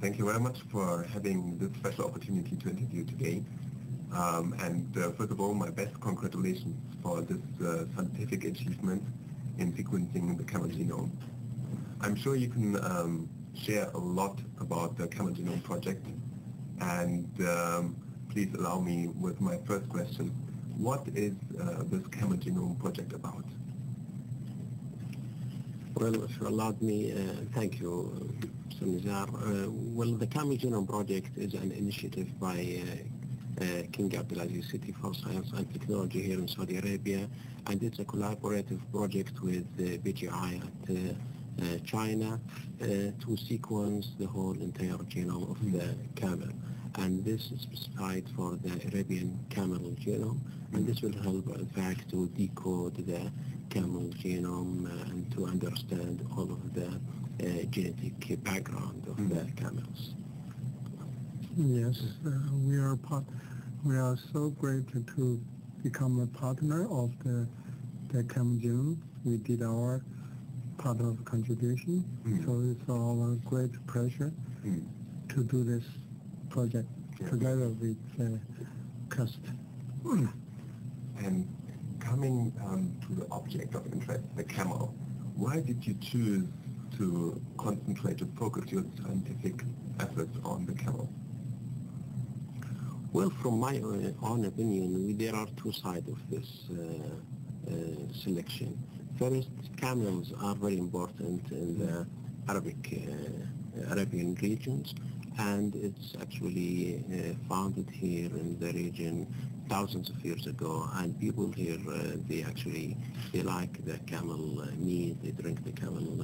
Thank you very much for having this special opportunity to interview today. First of all, my best congratulations for this scientific achievement in sequencing the camel genome. I'm sure you can share a lot about the Camel Genome Project, and please allow me with my first question. What is this Camel Genome Project about? Well, if you allowed me, thank you, Mr. Mizar. Well, the Camel Genome Project is an initiative by King Abdulaziz City for Science and Technology here in Saudi Arabia, and it's a collaborative project with BGI at China to sequence the whole entire genome of the camel. And this is specified for the Arabian camel genome, and this will help, in fact, to decode the camel genome and to understand all of the genetic background of the camels. Yes, we are so grateful to become a partner of the Camel Genome. We did our part of contribution, so it's our great pleasure to do this project together with CUST. And coming to the object of interest, the camel, why did you choose to concentrate, to focus your scientific efforts on the camel? Well, from my own opinion, there are two sides of this selection. First, camels are very important in the Arabian regions, and it's actually founded here in the region thousands of years ago, and people here, they like the camel meat, they drink the camel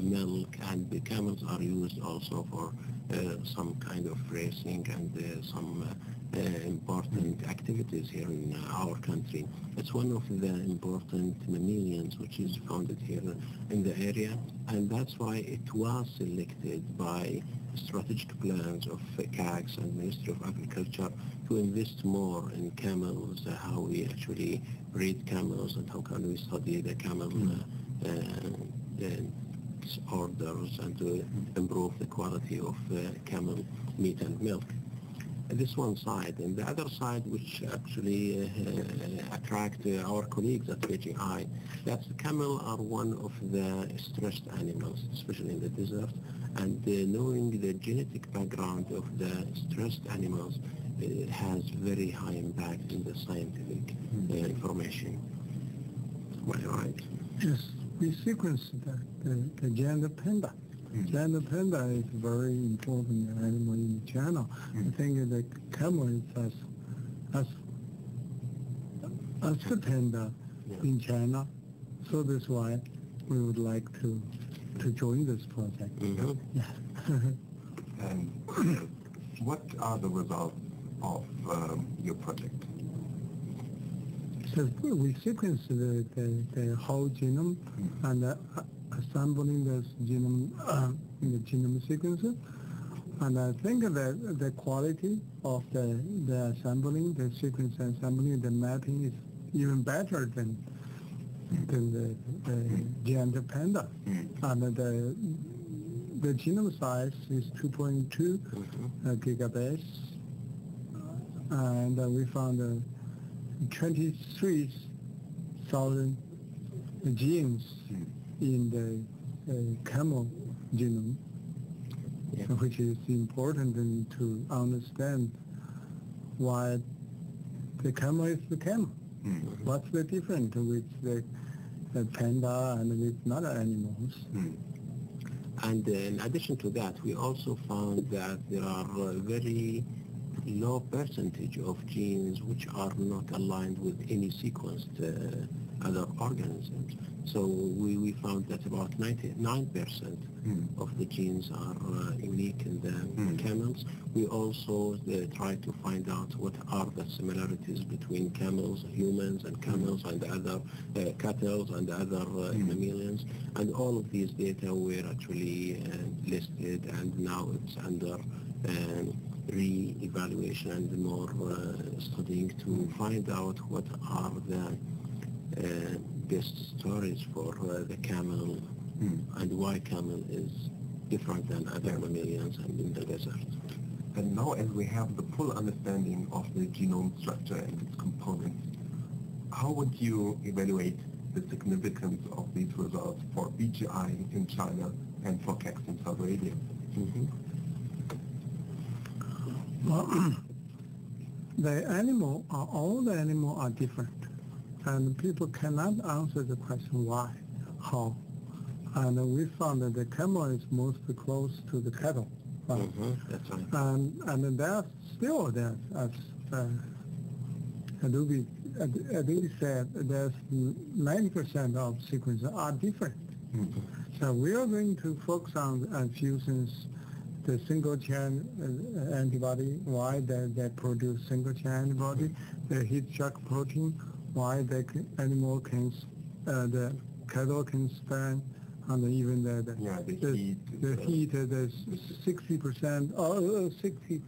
milk, and the camels are used also for some kind of racing and some important activities here in our country. It's one of the important mammals which is founded here in the area, and that's why it was selected by strategic plans of CAX and Ministry of Agriculture to invest more in camels, how we actually breed camels and how can we study the camel disorders and to improve the quality of camel meat and milk. This one side, and the other side which actually attract our colleagues at BGI, that camel are one of the stressed animals, especially in the desert, and knowing the genetic background of the stressed animals has very high impact in the scientific information. Am I right? Yes, we sequenced the gender panda. Gender panda is a very important animal in the channel. I think the camel is as the panda in China, so that's why we would like to join this project. And what are the results of your project? So we sequenced the whole genome, and assembling this genome, the genome sequences, and I think that the quality of the assembling, the sequence assembling, the mapping is even better than the giant panda, and the genome size is 2.2 gigabytes, and we found 23,000 genes in the camel genome, which is important to understand why the camel is the camel. What's the difference with the panda and with other animals? And in addition to that, we also found that there are very low percentage of genes which are not aligned with any sequenced other organisms. So we found that about 99% of the genes are unique in the camels. We also tried to find out what are the similarities between camels, humans, and camels and other cattle and other mammals. And all of these data were actually listed, and now it's under re-evaluation and more studying to find out what are the best stories for the camel and why camel is different than other mammals and in the desert. And now as we have the full understanding of the genome structure and its components, how would you evaluate the significance of these results for BGI in China and for CAX in Saudi Arabia? Well, all the animals are different, and people cannot answer the question why, how. And we found that the camel is most close to the cattle. Right? That's right. And that's still there, as Adobe said, there's 90% of sequences are different. So we are going to focus on fusions, the single-chain antibody, why they produce single-chain antibody, the heat shock protein, why the animal can, the cattle can stand, and even the heat, the 60% or 60°C,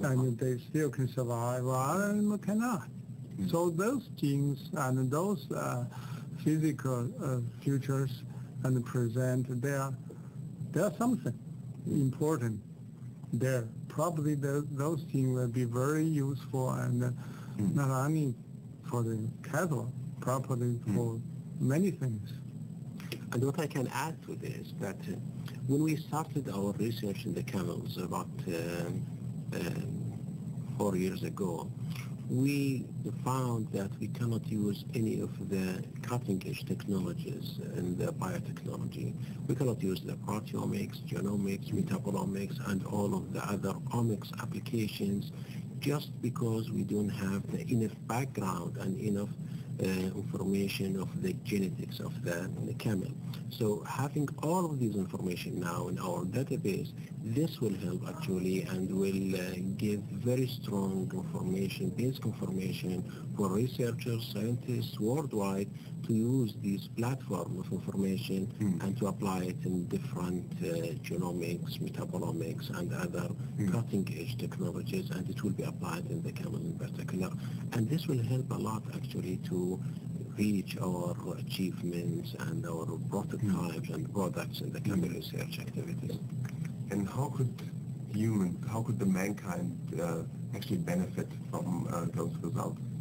and they still can survive, while animal cannot. So those genes and those physical features and present, there's something important there. Probably those genes will be very useful, and not only for the cattle, probably for many things. And what I can add to this, that when we started our research in the camels about 4 years ago, we found that we cannot use any of the cutting-edge technologies in the biotechnology. We cannot use the proteomics, genomics, metabolomics, and all of the other omics applications just because we don't have the enough background and enough information of the genetics of the camel. So having all of this information now in our database, this will help actually and will give very strong information, basic information for researchers, scientists worldwide to use this platform of information and to apply it in different genomics, metabolomics, and other cutting-edge technologies, and it will be applied in the camel in particular. And this will help a lot actually to reach our achievements and our prototypes and products in the camel research activities. And how could humans, how could the mankind actually benefit from those results?